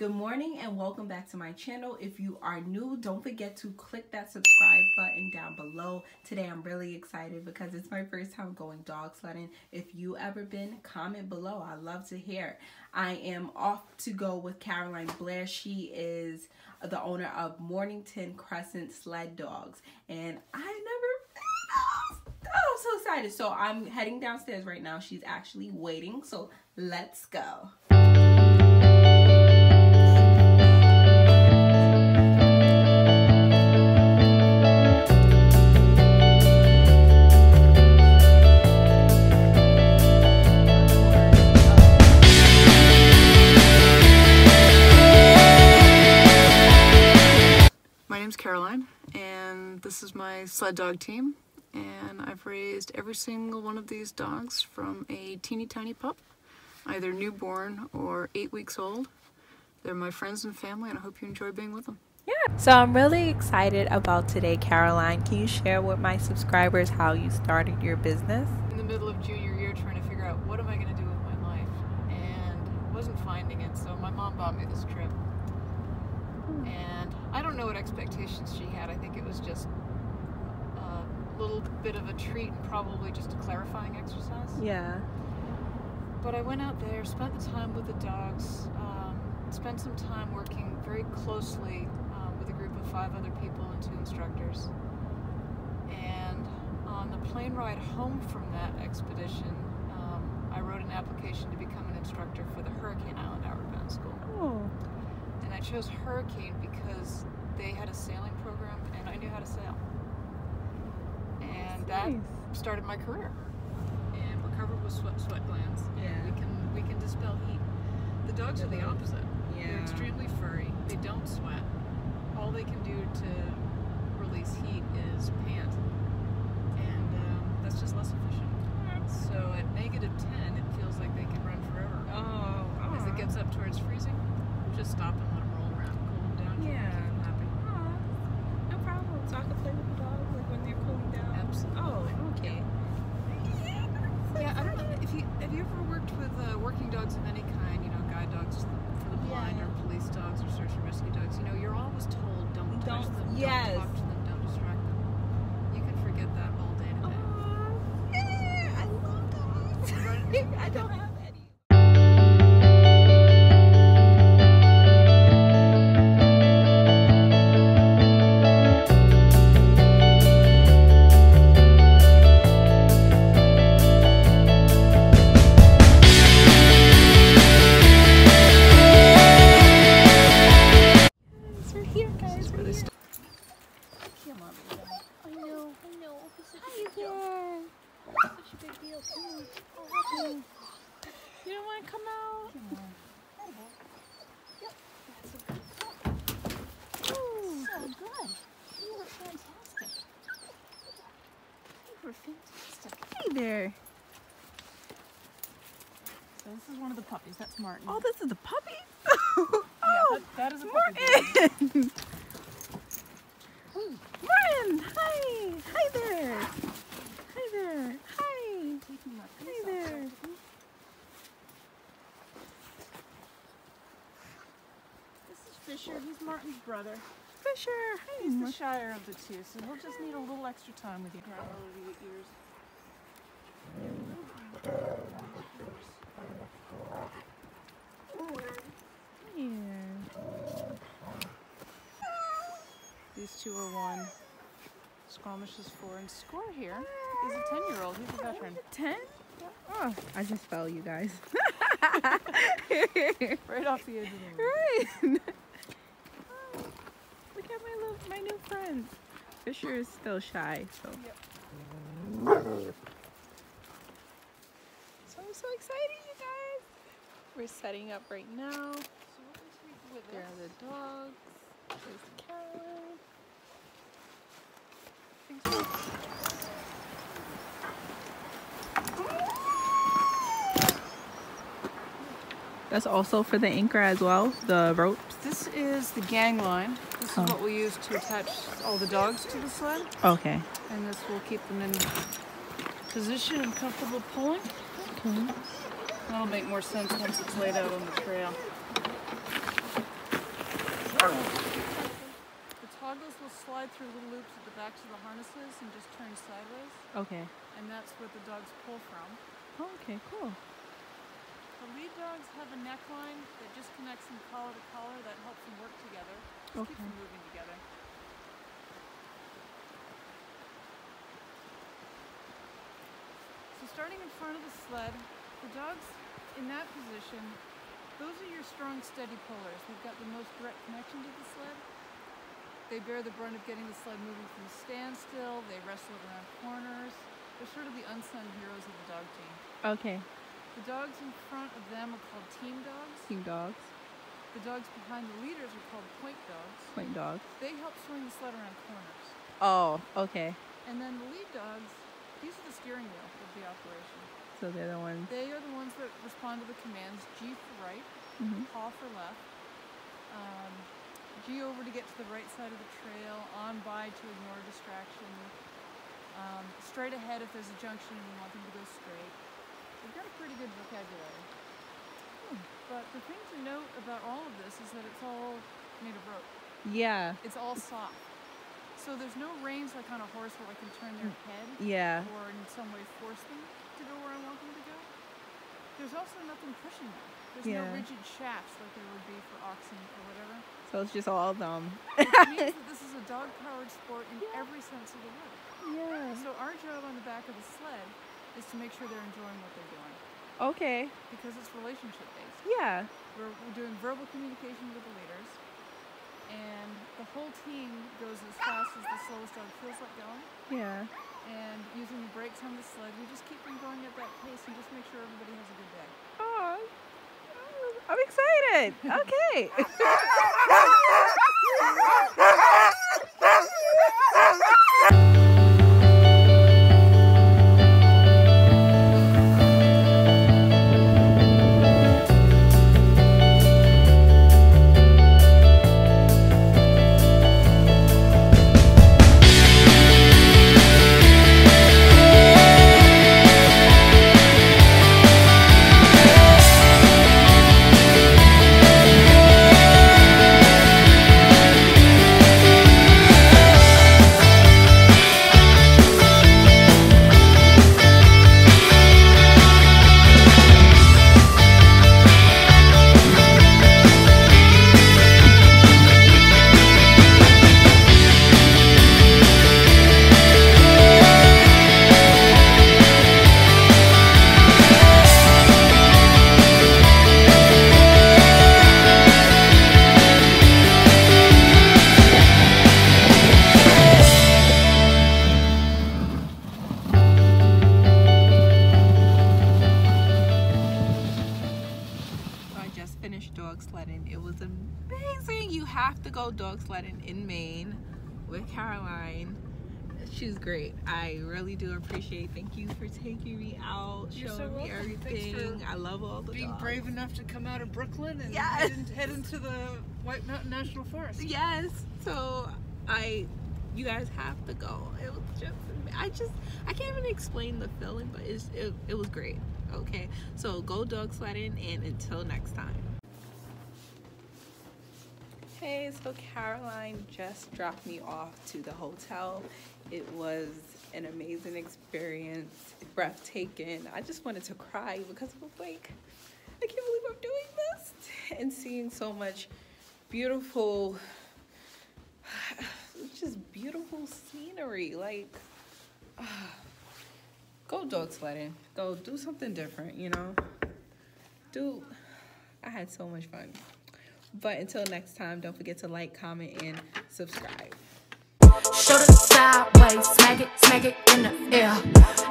Good morning and welcome back to my channel. If you are new, don't forget to click that subscribe button down below. Today I'm really excited because it's my first time going dog sledding. If you ever been, comment below. I love to hear. I am off to go with Caroline Blair. She is the owner of Mornington Crescent Sled Dogs, and I'm so excited. So I'm heading downstairs right now. She's actually waiting, so let's go. Caroline, and this is my sled dog team, and I've raised every single one of these dogs from a teeny tiny pup, either newborn or 8 weeks old. They're my friends and family, and I hope you enjoy being with them. Yeah. So I'm really excited about today. Caroline, can you share with my subscribers how you started your business? In the middle of junior year, trying to figure out what am I going to do with my life, and wasn't finding it, so my mom bought me this trip. And I don't know what expectations she had. I think it was just a little bit of a treat and probably just a clarifying exercise. Yeah. But I went out there, spent the time with the dogs, spent some time working very closely with a group of 5 other people and 2 instructors. And on the plane ride home from that expedition, I wrote an application to become an instructor for the Hurricane Island Outward Bound School. Oh. And I chose Hurricane because they had a sailing program and I knew how to sail. And that started my career. And we're covered with sweat glands. Yeah. And we can dispel heat. The dogs are the opposite. Yeah. They're extremely furry. They don't sweat. All they can do to release heat is pant. And that's just less efficient. So at -10, it feels like they can run forever. Oh. As it gets up towards freezing, just stop and let them roll around, cool them down. Yeah. Aww. No problem. So I can play with the dogs like when they're cooling down. Absolutely. Oh, okay. Yeah, I don't know if you have you ever worked with working dogs of any kind, you know, guide dogs for the blind, yeah, or police dogs or search and rescue dogs. You know, you're always told don't touch them, yes, don't talk to them, don't distract them. You can forget that all day today. Aww. Yeah, I love dogs. Right? I don't have there. So this is one of the puppies. That's Marten. Oh, this is the puppy? Oh, yeah, that is a Marten! Marten! Hi! Hi there! Hi there! Hi! Hi there! This is Fisher. He's Marten's brother. Fisher! Hi! He's the shyer of the two, so we'll just need a little extra time with you. Grab a little of your ears. These two are one. Squamish is 4, and Score here is a 10-year-old. He's a veteran. 10? Oh, I just fell, you guys. Right off the edge of the room. Right. Oh, look at my new friends. Fisher is still shy, so. Yep. I'm so excited, you guys! We're setting up right now. So what we take with there us? Are the dogs. There's the Caroline. That's also for the anchor as well, the ropes. This is the gang line. This is what we use to attach all the dogs to the sled. Okay. And this will keep them in position and comfortable pulling. Mm-hmm. That'll make more sense once it's laid out on the trail. slide through little loops at the backs of the harnesses and just turn sideways. Okay. And that's what the dogs pull from. Oh, okay, cool. The lead dogs have a neckline that just connects them collar to collar that helps them work together. Just keeps them moving together. So starting in front of the sled, the dogs in that position, those are your strong, steady pullers. They've got the most direct connection to the sled. They bear the brunt of getting the sled moving from standstill. They wrestle it around corners. They're sort of the unsung heroes of the dog team. Okay. The dogs in front of them are called team dogs. Team dogs. The dogs behind the leaders are called point dogs. Point dogs. They help swing the sled around corners. Oh, okay. And then the lead dogs, these are the steering wheel of the operation. So they're the ones. They are the ones that respond to the commands: G for right, paw for left, G over to get to the right side of the trail, on by to ignore distraction, straight ahead if there's a junction and you want them to go straight. They've got a pretty good vocabulary. But the thing to note about all of this is that it's all made of rope. Yeah. It's all soft. So there's no reins like on a horse where I can turn their head or in some way force them to go where I want them to go. There's also nothing pushing them. There's no rigid shafts like there would be for oxen or whatever. So it's just all them. It means that this is a dog-powered sport in every sense of the word. Yeah. So our job on the back of the sled is to make sure they're enjoying what they're doing. Okay. Because it's relationship-based. Yeah. We're doing verbal communication with the leaders. And the whole team goes as fast as the slowest dog feels like going. Yeah. And using the brakes on the sled, we just keep them going at that pace and just make sure everybody has a good day. Oh, I'm excited. Okay. Dog sledding in Maine with Caroline. She's great. I really do appreciate. Thank you for taking me out, showing me everything. I love all the being dogs. Brave enough to come out of Brooklyn and head into the White Mountain National Forest. Yes. So you guys have to go. It was just, I can't even explain the feeling, but it was great. Okay. So go dog sledding, and until next time. Hey, so Caroline just dropped me off to the hotel. It was an amazing experience, breathtaking. I just wanted to cry because I was like, I can't believe I'm doing this. And seeing so much beautiful, just beautiful scenery. Like, go dog sledding. Go do something different, you know? Dude, I had so much fun. But until next time, don't forget to like, comment, and subscribe. Shoulder sideways, smack it in the air.